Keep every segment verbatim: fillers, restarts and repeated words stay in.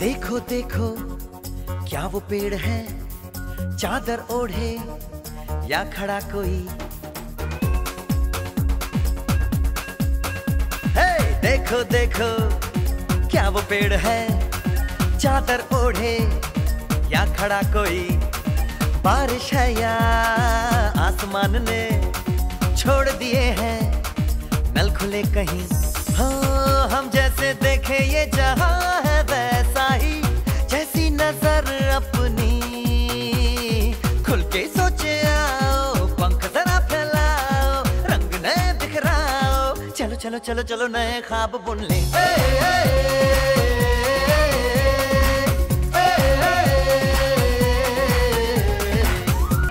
देखो देखो क्या वो पेड़ है, चादर ओढ़े या खड़ा कोई। हे देखो देखो क्या वो पेड़ है, चादर ओढ़े या खड़ा कोई। बारिश है या आसमान ने छोड़ दिए हैं नल खुले कहीं। हाँ, हम जैसे देखे ये जहां है वैसा ही, जैसी नजर अपनी खुल के सोचे। आओ पंख जरा फैलाओ, रंग नए बिखराओ। चलो चलो चलो चलो नए ख्वाब बुन ले। ए, ए, ए,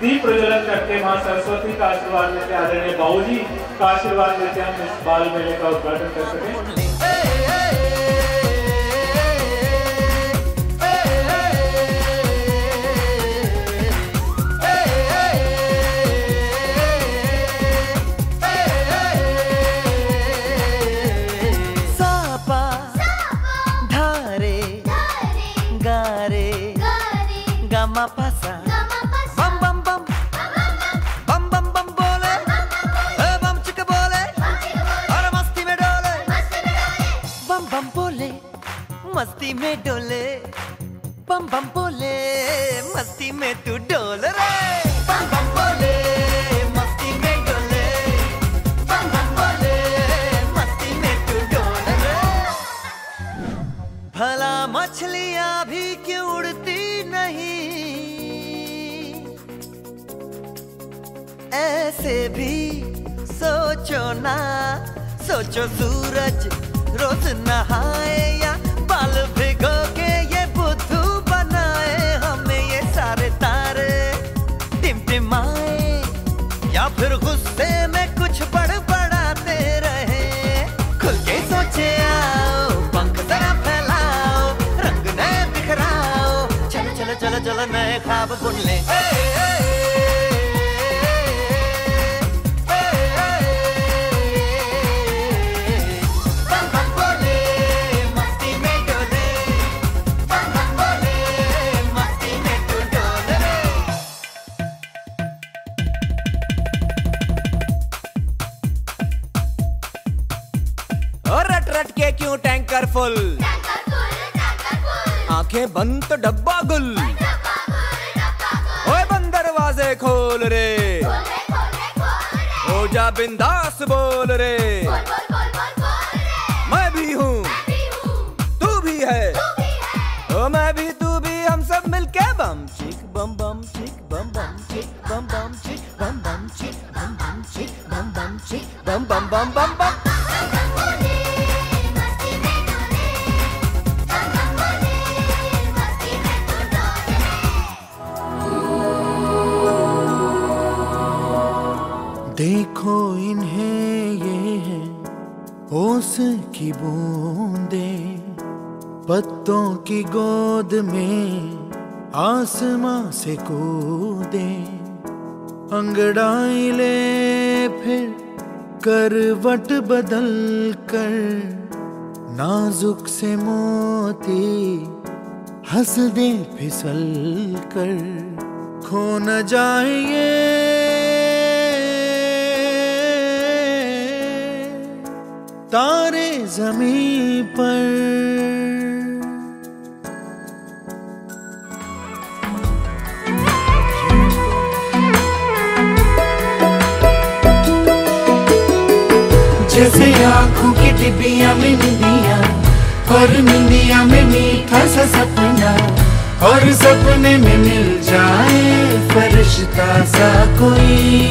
दीप प्रज्वलन करते मां सरस्वती का आशीर्वाद लेते, आदरणीय बाबूजी का आशीर्वाद लेते हम इस बाल मेले का उद्घाटन कर सकें। सापा धारे गारे गामा पासा मस्ती में डोले, बम बम बोले मस्ती में तू डोल रे। बम बम बोले मस्ती में डोले, बम बम बोले मस्ती में तू डोल रे। भला मछलियां भी क्यों उड़ती नहीं, ऐसे भी सोचो ना। सोचो सूरज रोज नहाए या बाल भिगो के ये बुद्धू बनाए। हमें ये सारे तारे टिमटिमाए या फिर गुस्से में कुछ बड़बड़ाते रहे। खुल के सोचे आओ, पंख जरा फैलाओ, रंग नए बिखराओ। चलो चलो चलो चलो नए ख्वाब बुन ले। ए, ए, ए, क्यों टैंकर फुल, आंखें बंद तो डब्बा गुल। ओए बंद दरवाजे खोल रे, हो जा बिंदास बोल रे। मैं भी हूँ तू भी है, ओ मैं भी तू भी हम सब मिलके। बम चिक बम बम चिक बम बम चिक बम बम चिक बम बम चिक बम बम चिक बम बम चिक बम बम बम बम बम। देखो इन्हें ये है ओस की बूंदे, पत्तों की गोद में आसमां से कूदे। अंगड़ाई ले फिर करवट बदल कर, नाजुक से मोती हंस दे फिसल कर। खो न जाए तारे जमीन पर। जैसे आंखों की डिबिया में निंदिया और निंदिया में मीठा सा सपना, और सपने में मिल जाए फरिश्ता सा कोई।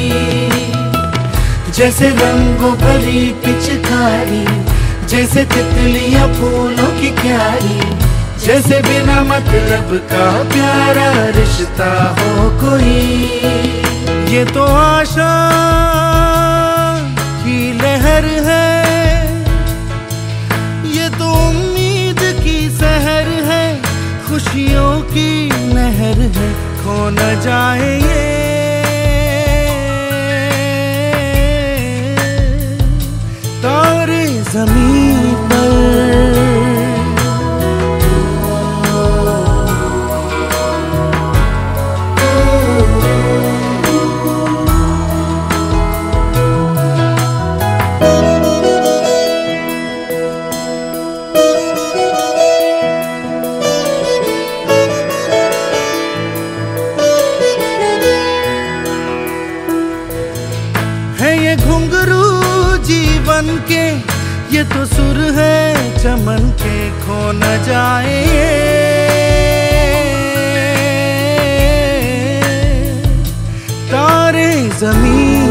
जैसे रंगों भरी पिचकारी, जैसे तितलियां फूलों की क्यारी, जैसे बिना मतलब का प्यारा रिश्ता हो कोई। ये तो आशा की लहर है, ये तो उम्मीद की सहर है, खुशियों की नहर है। खो न जाए ये तारे जमीन पर। जीवन के ये तो सुर है चमन के, खो न जाए तारे जमीन।